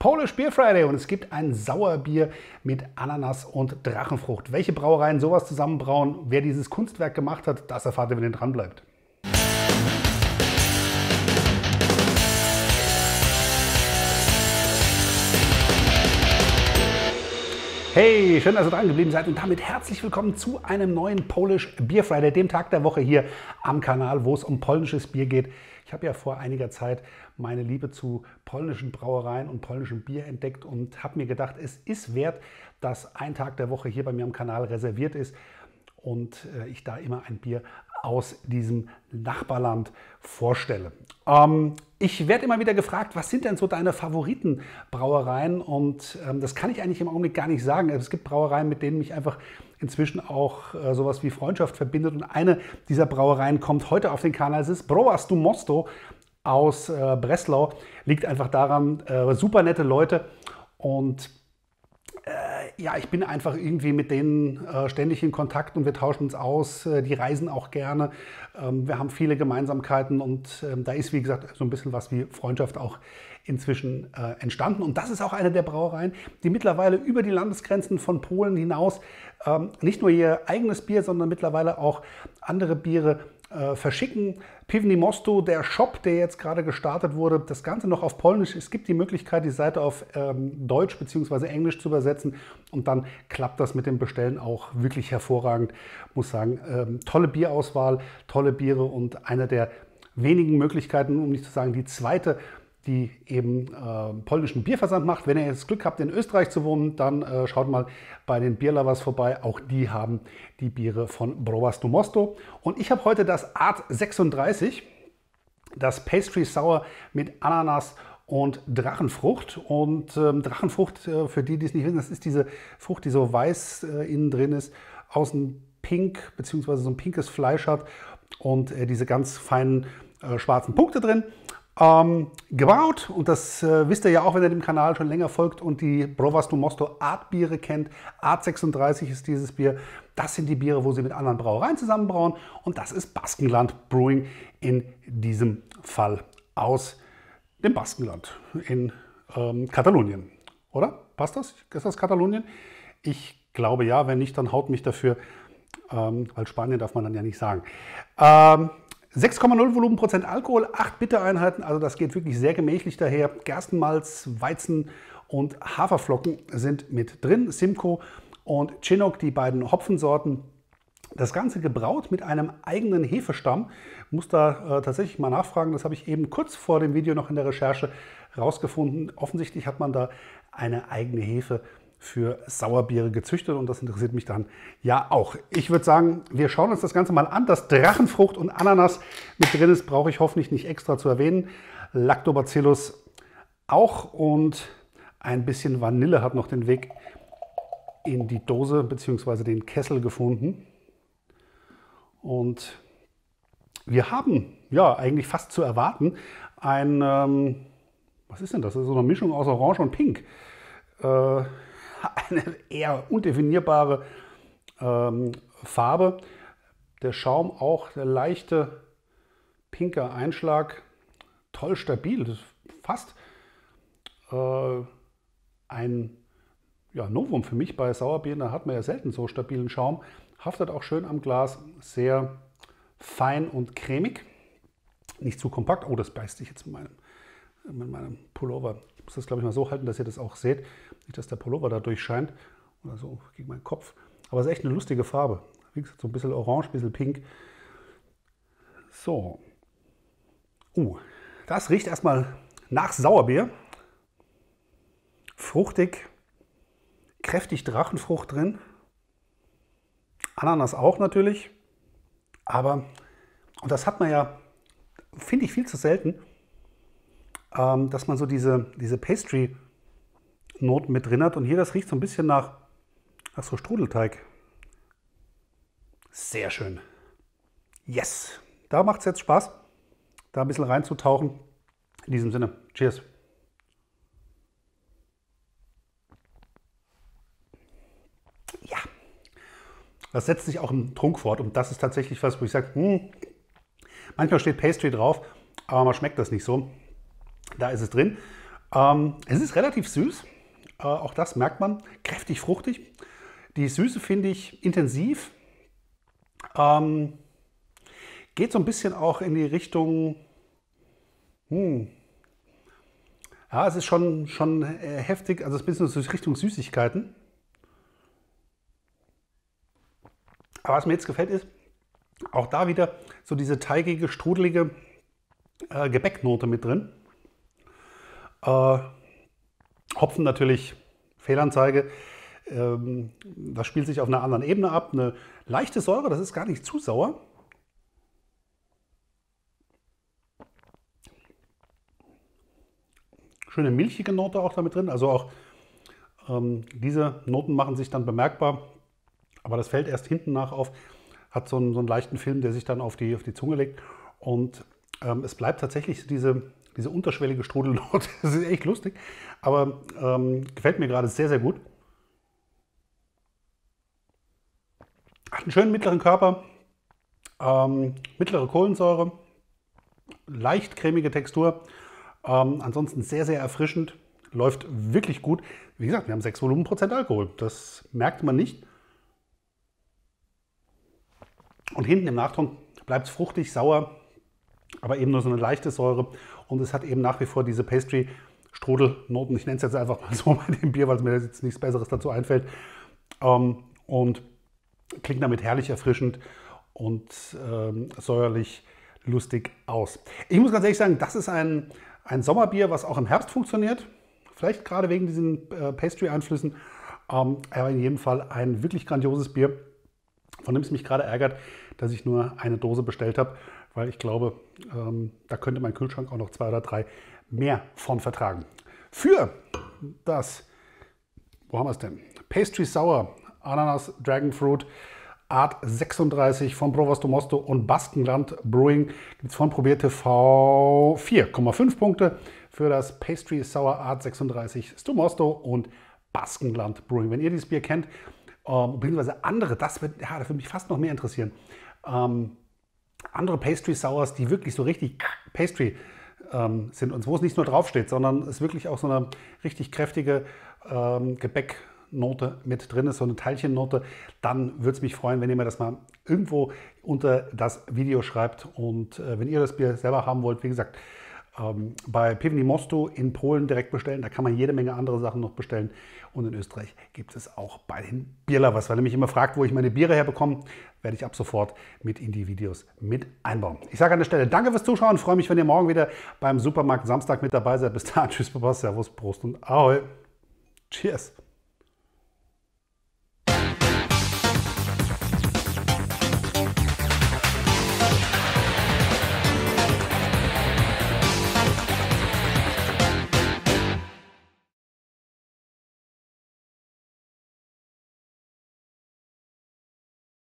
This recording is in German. Polish Beer Friday und es gibt ein Sauerbier mit Ananas und Drachenfrucht. Welche Brauereien sowas zusammenbrauen, wer dieses Kunstwerk gemacht hat, das erfahrt ihr, wenn ihr dran bleibt. Hey, schön, dass ihr dran geblieben seid und damit herzlich willkommen zu einem neuen Polish Beer Friday, dem Tag der Woche hier am Kanal, wo es um polnisches Bier geht. Ich habe ja vor einiger Zeit meine Liebe zu polnischen Brauereien und polnischem Bier entdeckt und habe mir gedacht, es ist wert, dass ein Tag der Woche hier bei mir am Kanal reserviert ist und ich da immer ein Bier aus diesem Nachbarland vorstelle. Ich werde immer wieder gefragt, was sind denn so deine Favoritenbrauereien? Und das kann ich eigentlich im Augenblick gar nicht sagen. Es gibt Brauereien, mit denen mich einfach inzwischen auch sowas wie Freundschaft verbindet. Und eine dieser Brauereien kommt heute auf den Kanal. Es ist Browar Stu Mostów aus Breslau. Liegt einfach daran, super nette Leute. Und ja, ich bin einfach irgendwie mit denen ständig in Kontakt und wir tauschen uns aus. Die reisen auch gerne. Wir haben viele Gemeinsamkeiten und da ist, wie gesagt, so ein bisschen was wie Freundschaft auch inzwischen entstanden. Und das ist auch eine der Brauereien, die mittlerweile über die Landesgrenzen von Polen hinaus nicht nur ihr eigenes Bier, sondern mittlerweile auch andere Biere verschicken. Piwne Mosty, der Shop, der jetzt gerade gestartet wurde, das Ganze noch auf Polnisch. Es gibt die Möglichkeit, die Seite auf Deutsch bzw. Englisch zu übersetzen und dann klappt das mit dem Bestellen auch wirklich hervorragend. Muss sagen, tolle Bierauswahl, tolle Biere und eine der wenigen Möglichkeiten, um nicht zu sagen die zweite, die eben polnischen Bierversand macht. Wenn ihr jetzt Glück habt, in Österreich zu wohnen, dann schaut mal bei den Bierlovers vorbei. Auch die haben die Biere von Browar Stu Mostów. Und ich habe heute das Art+36, das Pastry Sour mit Ananas und Drachenfrucht. Und Drachenfrucht, für die, die es nicht wissen, das ist diese Frucht, die so weiß innen drin ist, außen pink, beziehungsweise so ein pinkes Fleisch hat und diese ganz feinen schwarzen Punkte drin. Gebraut und das wisst ihr ja auch, wenn ihr dem Kanal schon länger folgt und die Browar Stu Mostów Art-Biere kennt. Art+36 ist dieses Bier. Das sind die Biere, wo sie mit anderen Brauereien zusammenbrauen und das ist Basqueland Brewing, in diesem Fall aus dem Baskenland in Katalonien. Oder? Passt das? Ist das Katalonien? Ich glaube ja, wenn nicht, dann haut mich dafür, weil Spanien darf man dann ja nicht sagen. 6,0 Volumenprozent Alkohol, 8 Bittereinheiten, also das geht wirklich sehr gemächlich daher. Gerstenmalz, Weizen und Haferflocken sind mit drin. Simcoe und Chinook, die beiden Hopfensorten. Das Ganze gebraut mit einem eigenen Hefestamm. Ich muss da tatsächlich mal nachfragen, das habe ich eben kurz vor dem Video noch in der Recherche rausgefunden. Offensichtlich hat man da eine eigene Hefe für Sauerbiere gezüchtet und das interessiert mich dann ja auch. Ich würde sagen, wir schauen uns das Ganze mal an. Dass Drachenfrucht und Ananas mit drin ist, brauche ich hoffentlich nicht extra zu erwähnen. Lactobacillus auch und ein bisschen Vanille hat noch den Weg in die Dose bzw. den Kessel gefunden. Und wir haben, ja, eigentlich fast zu erwarten, ein, was ist denn das? Das ist so eine Mischung aus Orange und Pink. Eine eher undefinierbare Farbe. Der Schaum auch, der leichte pinke Einschlag. Toll stabil, das ist fast ein Novum für mich bei Sauerbieren. Da hat man ja selten so stabilen Schaum. Haftet auch schön am Glas, sehr fein und cremig. Nicht zu kompakt. Oh, das beißt sich jetzt mit meinem Pullover. Ich muss das, glaube ich, mal so halten, dass ihr das auch seht. Nicht, dass der Pullover da durchscheint oder so gegen meinen Kopf. Aber es ist echt eine lustige Farbe. Wie gesagt, so ein bisschen orange, ein bisschen pink. So. Das riecht erstmal nach Sauerbier. Fruchtig. Kräftig Drachenfrucht drin. Ananas auch natürlich. Aber, und das hat man ja, finde ich, viel zu selten, dass man so diese Pastry-Noten mit drin hat. Und hier, das riecht so ein bisschen nach so Strudelteig. Sehr schön. Yes! Da macht es jetzt Spaß, da ein bisschen reinzutauchen. In diesem Sinne, cheers! Ja, das setzt sich auch im Trunk fort. Und das ist tatsächlich was, wo ich sage, manchmal steht Pastry drauf, aber man schmeckt das nicht so. Da ist es drin. Es ist relativ süß, auch das merkt man, kräftig fruchtig. Die Süße finde ich intensiv, geht so ein bisschen auch in die Richtung, ja, es ist schon heftig, also es ist ein bisschen in Richtung Süßigkeiten. Aber was mir jetzt gefällt ist, auch da wieder so diese teigige, strudelige Gebäcknote mit drin. Hopfen natürlich, Fehlanzeige, das spielt sich auf einer anderen Ebene ab. Eine leichte Säure, das ist gar nicht zu sauer. Schöne milchige Note auch damit drin, also auch diese Noten machen sich dann bemerkbar, aber das fällt erst hinten nach auf, hat so einen leichten Film, der sich dann auf die Zunge legt und es bleibt tatsächlich diese unterschwellige Strudelnote, das ist echt lustig, aber gefällt mir gerade sehr, sehr gut. Hat einen schönen mittleren Körper, mittlere Kohlensäure, leicht cremige Textur. Ansonsten sehr, sehr erfrischend, läuft wirklich gut. Wie gesagt, wir haben 6 Volumenprozent Alkohol, das merkt man nicht. Und hinten im Nachtrunk bleibt es fruchtig, sauer, aber eben nur so eine leichte Säure. Und es hat eben nach wie vor diese Pastry-Strudelnoten. Ich nenne es jetzt einfach mal so bei dem Bier, weil es mir jetzt nichts Besseres dazu einfällt. Und klingt damit herrlich erfrischend und säuerlich lustig aus. Ich muss ganz ehrlich sagen, das ist ein Sommerbier, was auch im Herbst funktioniert, vielleicht gerade wegen diesen Pastry-Einflüssen, aber in jedem Fall ein wirklich grandioses Bier, von dem es mich gerade ärgert, dass ich nur eine Dose bestellt habe, weil ich glaube, da könnte mein Kühlschrank auch noch 2 oder 3 mehr von vertragen. Für das, wo haben wir es denn? Pastry Sour, Ananas, Dragon Fruit, Art+36 von Browar Stu Mostów und Basqueland Brewing gibt es von proBIER.TV 4,5 Punkte für das Pastry Sour Art+36 Stu Mostow und Basqueland Brewing. Wenn ihr dieses Bier kennt, beziehungsweise andere, das würde mich fast noch mehr interessieren, andere Pastry Sours, die wirklich so richtig Pastry sind und wo es nicht nur draufsteht, sondern es wirklich auch so eine richtig kräftige Gebäck Note mit drin ist, so eine Teilchennote, dann würde es mich freuen, wenn ihr mir das mal irgendwo unter das Video schreibt. Und wenn ihr das Bier selber haben wollt, wie gesagt, bei Piwne Mosty in Polen direkt bestellen. Da kann man jede Menge andere Sachen noch bestellen. Und in Österreich gibt es auch bei den Bierler was. Weil ihr mich immer fragt, wo ich meine Biere herbekomme, werde ich ab sofort mit in die Videos mit einbauen. Ich sage an der Stelle danke fürs Zuschauen. Ich freue mich, wenn ihr morgen wieder beim Supermarkt Samstag mit dabei seid. Bis dahin, tschüss, Papa, servus, Prost und Ahoi. Cheers.